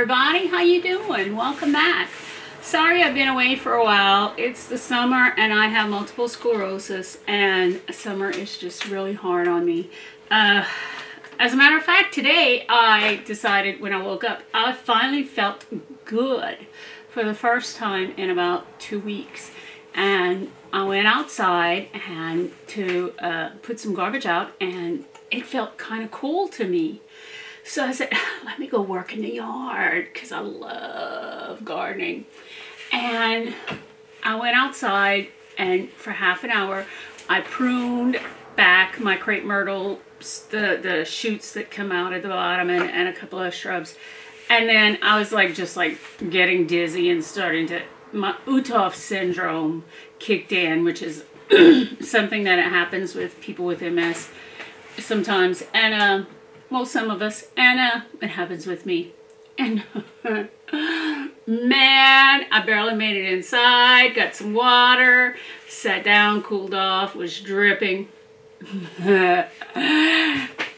everybody. How you doing? Welcome back. Sorry I've been away for a while. It's the summer and I have multiple sclerosis, and summer is just really hard on me. As a matter of fact, today I decided when I woke up, I finally felt good for the first time in about 2 weeks. And I went outside and to put some garbage out, and it felt kind of cool to me. So I said, let me go work in the yard because I love gardening. And I went outside, and for half an hour, I pruned back my crepe myrtle, the shoots that come out at the bottom, and a couple of shrubs. And then I was like, just like getting dizzy and starting to, my Utoff syndrome kicked in, which is something that happens with people with MS sometimes. And, well, some of us, and it happens with me. And man, I barely made it inside, got some water, sat down, cooled off, was dripping. And then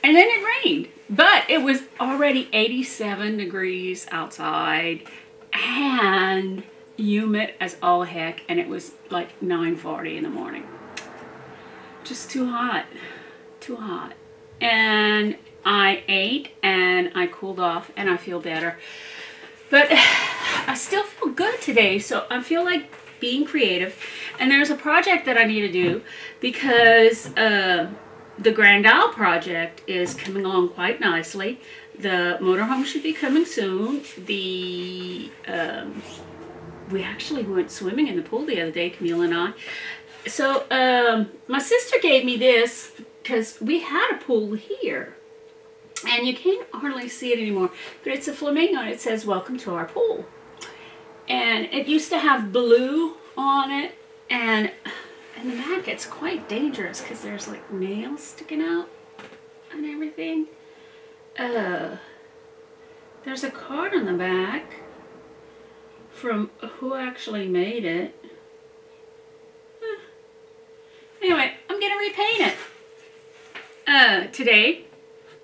it rained, but it was already 87 degrees outside and humid as all heck, and it was like 9:40 in the morning. Just too hot, too hot. And I ate and I cooled off and I feel better, but I still feel good today. So I feel like being creative, and there's a project that I need to do because the Grand Isle project is coming along quite nicely. The motorhome should be coming soon. The we actually went swimming in the pool the other day, Camille and I. So my sister gave me this because we had a pool here. And you can't hardly see it anymore, but it's a flamingo and it says, welcome to our pool. And it used to have blue on it, and in the back it's quite dangerous because there's like nails sticking out and everything. There's a card on the back from who actually made it. Anyway, I'm gonna repaint it today.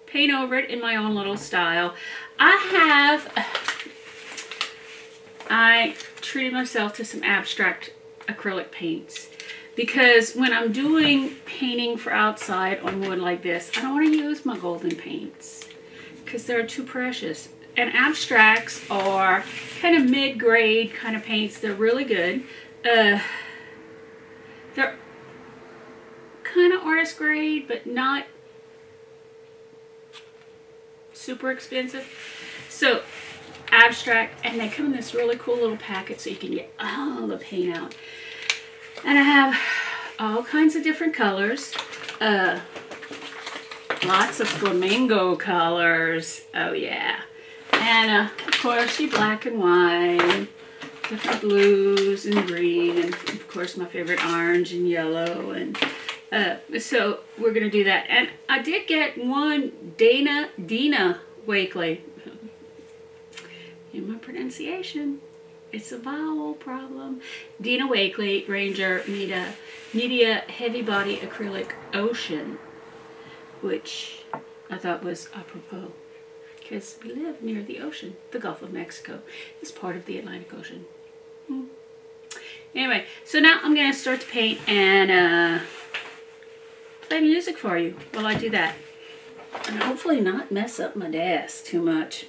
Paint over it in my own little style. I treated myself to some abstract acrylic paints because when I'm doing painting for outside on wood like this, I don't want to use my golden paints because they're too precious. And abstracts are kind of mid-grade kind of paints. They're really good. They're kind of artist grade, but not super expensive. So abstract, and they come in this really cool little packet so you can get all the paint out. And I have all kinds of different colors, lots of flamingo colors, oh yeah, and of course your black and white, different blues and green, and of course my favorite orange and yellow. And so we're gonna do that. And I did get one Dina Wakley. In my pronunciation, it's a vowel problem. Dina Wakley Ranger Dina Heavy Body Acrylic Ocean, which I thought was apropos because we live near the ocean. The Gulf of Mexico is part of the Atlantic Ocean. Anyway, so now I'm gonna start to paint and play music for you while I do that, and hopefully not mess up my desk too much.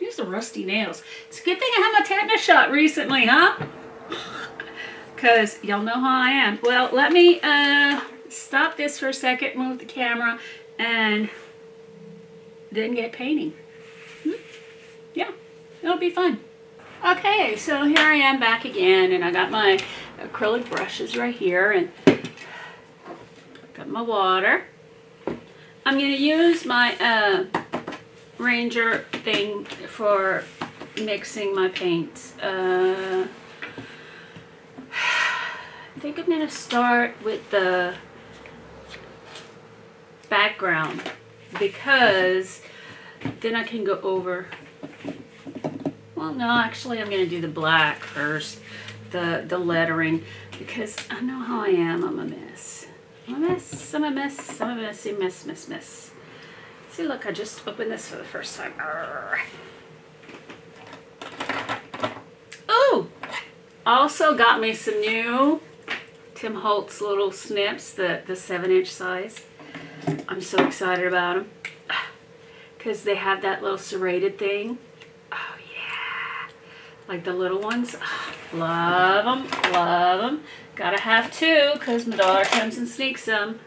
Here's the rusty nails. It's a good thing I had my tetanus shot recently, huh? Because y'all know how I am. Well, let me stop this for a second, move the camera, and then get painting. Yeah, it'll be fun. Okay, so here I am back again, and I got my acrylic brushes right here, and got my water. I'm going to use my Ranger thing for mixing my paints. I think I'm going to start with the background because then I can go over. Well, no, actually I'm going to do the black first, the lettering, because I know how I am. I'm a mess. I'm a messy mess. See, look, I just opened this for the first time. Arrgh. Also got me some new Tim Holtz little snips, the 7-inch size. I'm so excited about them because they have that little serrated thing. Oh yeah, like the little ones. Oh, love them, love them. Gotta have two because my daughter comes and sneaks them.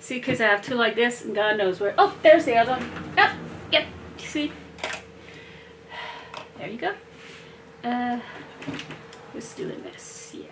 See, because I have two like this and God knows where. Oh, there's the other one. Yep, yep, you see? There you go. Just doing this, yeah.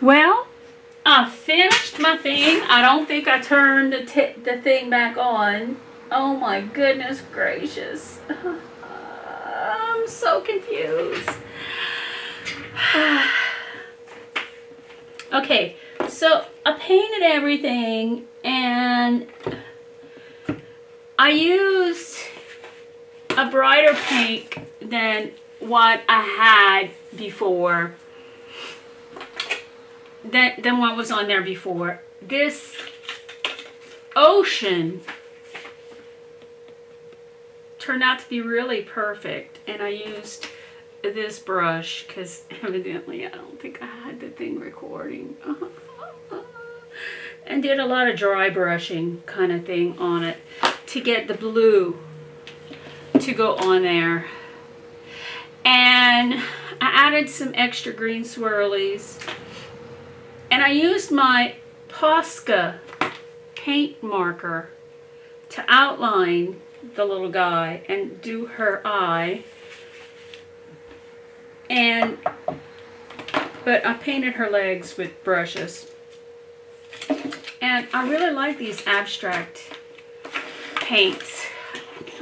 Well, I finished my thing. I don't think I turned the thing back on. Oh my goodness gracious. I'm so confused. Okay, so I painted everything and I used a brighter pink than what I had before, than what was on there before. This ocean turned out to be really perfect, and I used this brush because evidently I don't think I had the thing recording. And did a lot of dry brushing kind of thing on it to get the blue to go on there. And I added some extra green swirlies, and I used my Posca paint marker to outline the little guy and do her eye. And but I painted her legs with brushes, and I really like these abstract paints.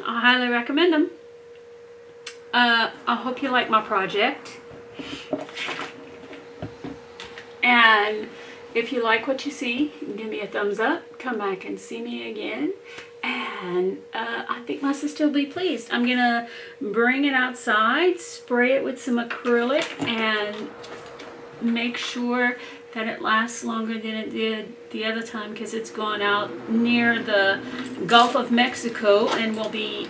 I highly recommend them. I hope you like my project, and if you like what you see, give me a thumbs up, come back and see me again. And I think my sister will be pleased. I'm gonna bring it outside, spray it with some acrylic, and make sure that it lasts longer than it did the other time, because it's gone out near the Gulf of Mexico and will be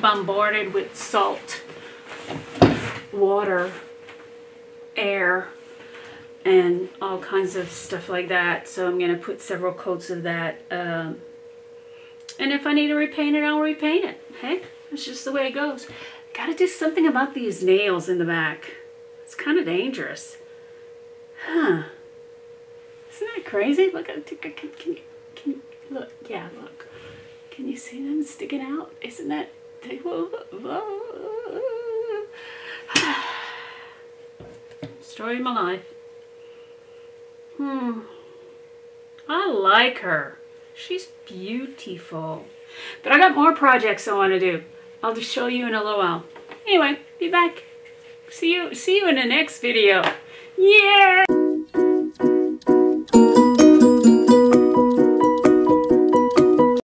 bombarded with salt water, air, and all kinds of stuff like that. So I'm gonna put several coats of that. And if I need to repaint it, I'll repaint it. Hey, that's just the way it goes. Gotta do something about these nails in the back. It's kind of dangerous. Huh. Isn't that crazy? Look, can you, look, yeah, look. Can you see them sticking out? Isn't that, whoa. Story of my life. I like her. She's beautiful. But I got more projects I want to do. I'll just show you in a little while. Anyway, be back. See you in the next video. Yeah!